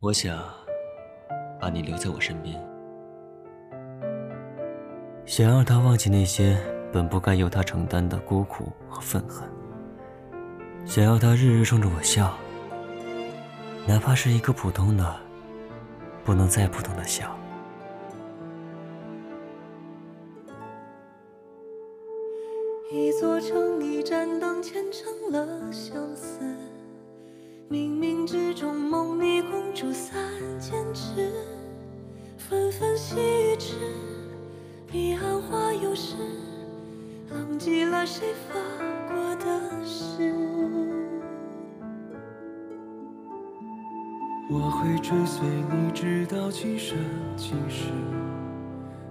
我想把你留在我身边，想让他忘记那些本不该由他承担的孤苦和愤恨，想要他日日冲着我笑，哪怕是一个普通的、不能再普通的笑。一座城，一盏灯，虔诚了相思，冥冥之中梦你共筑三千尺，纷纷细雨迟，彼岸花又是忘记了谁发过的誓。我会追随你直到今生今世，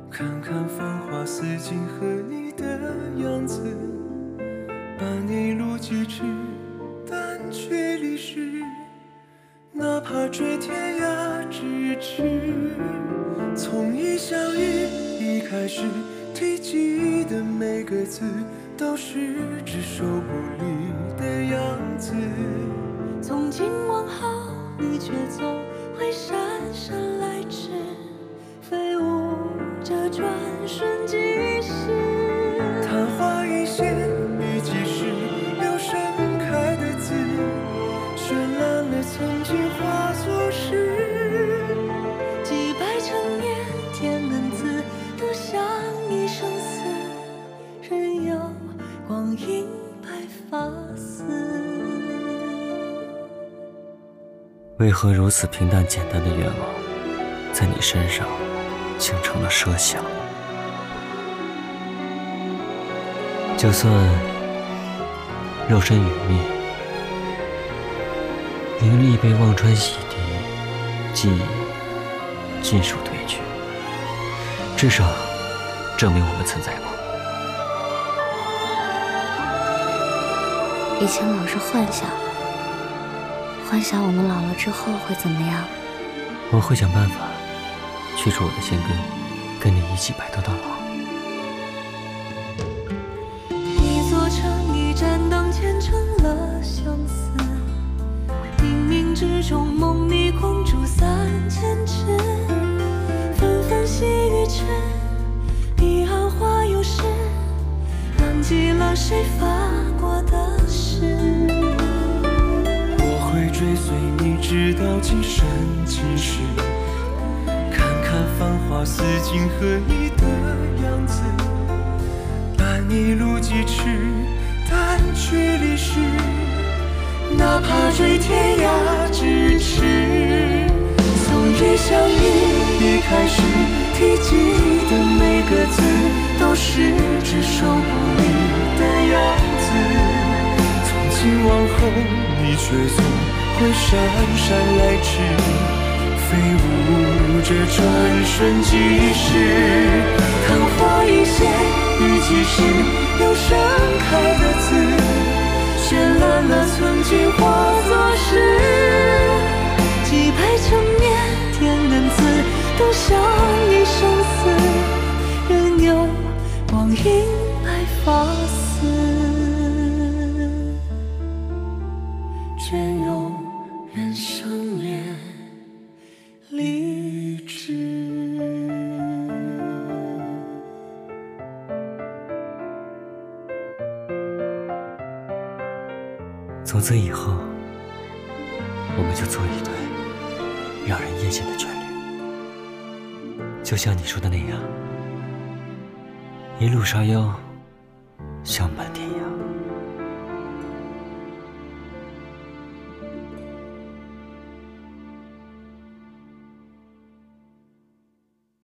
看看繁花似锦和你的样子，把你路几尺，但却离世，哪怕追天涯咫尺。从一相遇一开始，提及的每个字都是只手不离的样子。从今往后你却总会姗姗来迟，飞舞着转瞬即逝。昙花一现于即时，有盛开的字，绚烂了曾经化作诗。几百成年天门字，都像一生死，任由光阴白发丝。为何如此平淡简单的愿望，在你身上竟成了奢想？就算肉身与灭，凝绿一杯忘川洗涤，记忆尽数褪去，至少证明我们存在过。以前老是幻想，幻想我们老了之后会怎么样？我会想办法去除我的仙根，跟你一起白头到老。一座城，一盏灯，虔诚了相思，冥冥之中梦你共筑三千尺，纷纷细雨迟，彼岸花又是忘记了谁发过的誓。追随你直到今生今世，看看繁花似锦和你的样子，把你路几尺，但却离世，哪怕追天涯咫尺。从一相遇一开始，提及的每个字都是只手不离的样子。从今往后你却总会姗姗来迟，飞舞着转瞬即逝。昙花一现于即时，有盛开的字，绚烂了曾经化作诗。几百成年天难字，都像一生死，任由光阴白发丝，卷入人生恋离枝。从此以后，我们就做一对让人艳羡的眷侣，就像你说的那样，一路芍药，相伴天涯。